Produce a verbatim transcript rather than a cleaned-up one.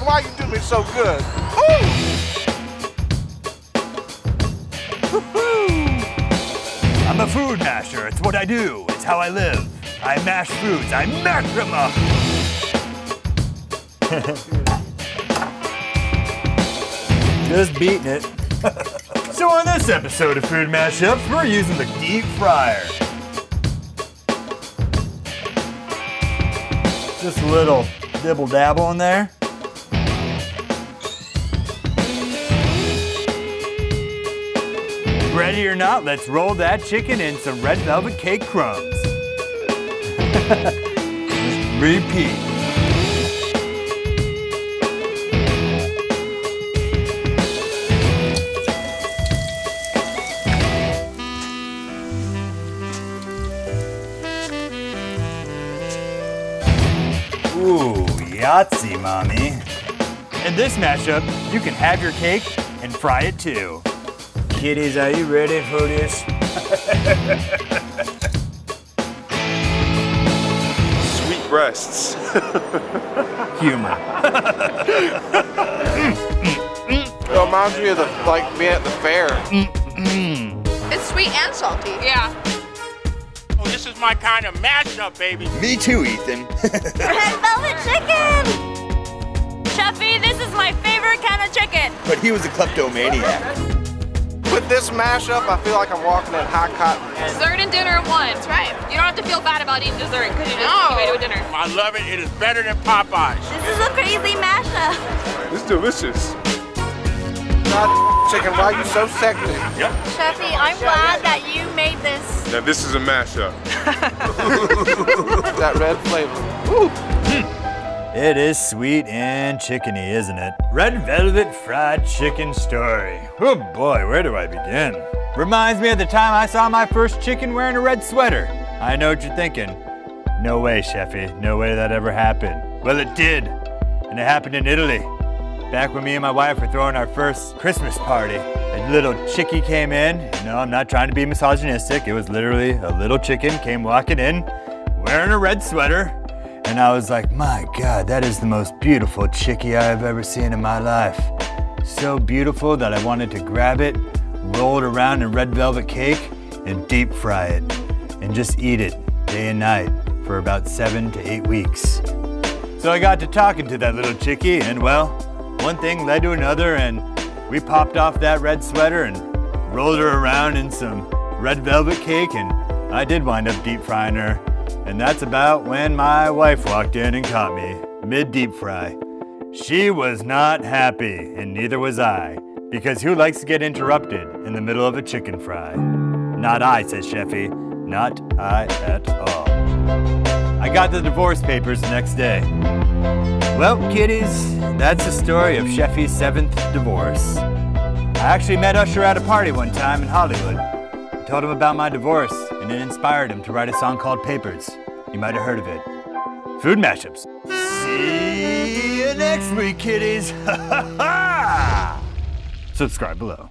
Nigga, why you do me so good? Woo! I'm a food masher. It's what I do. It's how I live. I mash foods. I mash them up. Just beating it. So on this episode of Food Mashups, we're using the deep fryer. Just a little dibble dabble in there. Ready or not, let's roll that chicken in some red velvet cake crumbs. Repeat. Ooh, Yahtzee, mommy. In this mashup, you can have your cake and fry it too. Kiddies, are you ready for this? Sweet breasts. Humor. It reminds me of the, like being at the fair. It's sweet and salty. Yeah. Oh, this is my kind of mashup, baby. Me too, Ethan. Red velvet chicken. Cheffy, this is my favorite kind of chicken. But he was a kleptomaniac. With this mashup, I feel like I'm walking in hot cotton. Dessert and dinner at once. That's right. You don't have to feel bad about eating dessert because you just no. Eat away to a dinner. I love it. It is better than Popeye's. This is a crazy mashup. It's delicious. God, chicken, why are you so sexy? Yep. Cheffy, I'm glad that you made this. Now this is a mashup. That red flavor. Woo. It is sweet and chickeny, isn't it? Red Velvet Fried Chicken Story. Oh boy, where do I begin? Reminds me of the time I saw my first chicken wearing a red sweater. I know what you're thinking. No way, Cheffy. No way that ever happened. Well, it did. And it happened in Italy. Back when me and my wife were throwing our first Christmas party, a little chickie came in. No, I'm not trying to be misogynistic. It was literally a little chicken came walking in, wearing a red sweater. And I was like, my God, that is the most beautiful chickie I've ever seen in my life. So beautiful that I wanted to grab it, roll it around in red velvet cake, and deep fry it. And just eat it day and night for about seven to eight weeks. So I got to talking to that little chickie, and well, one thing led to another, and we popped off that red sweater and rolled her around in some red velvet cake, and I did wind up deep frying her. And that's about when my wife walked in and caught me, mid-deep fry. She was not happy, and neither was I, because who likes to get interrupted in the middle of a chicken fry? Not I, says Cheffy. Not I at all. I got the divorce papers the next day. Well, kiddies, that's the story of Cheffy's seventh divorce. I actually met Usher at a party one time in Hollywood. I told him about my divorce, and it inspired him to write a song called Papers. You might have heard of it. Food Mashups. See you next week, kiddies. Ha ha ha! Subscribe below.